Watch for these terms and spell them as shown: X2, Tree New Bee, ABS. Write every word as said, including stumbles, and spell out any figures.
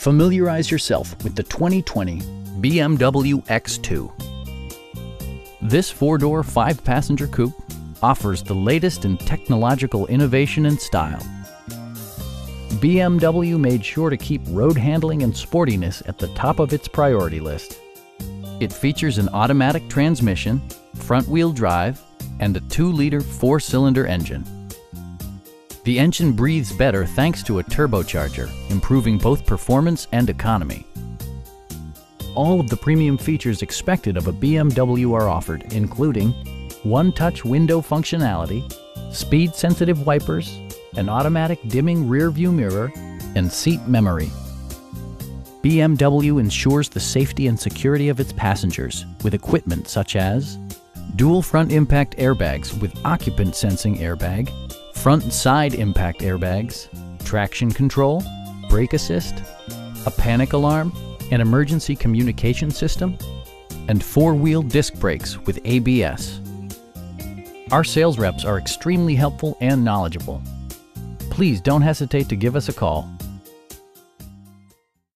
familiarize yourself with the twenty twenty B M W X two. This four-door, five-passenger coupe offers the latest in technological innovation and style. B M W made sure to keep road handling and sportiness at the top of its priority list. It features an automatic transmission, front-wheel drive, and a two liter four-cylinder engine. The engine breathes better thanks to a turbocharger, improving both performance and economy. All of the premium features expected of a B M W are offered, including one-touch window functionality, speed-sensitive wipers, an automatic dimming rear-view mirror, and seat memory. B M W ensures the safety and security of its passengers with equipment such as dual front impact airbags with occupant sensing airbag, front and side impact airbags, traction control, brake assist, a panic alarm, an emergency communication system, and four-wheel disc brakes with A B S. Our sales reps are extremely helpful and knowledgeable. Please don't hesitate to give us a call.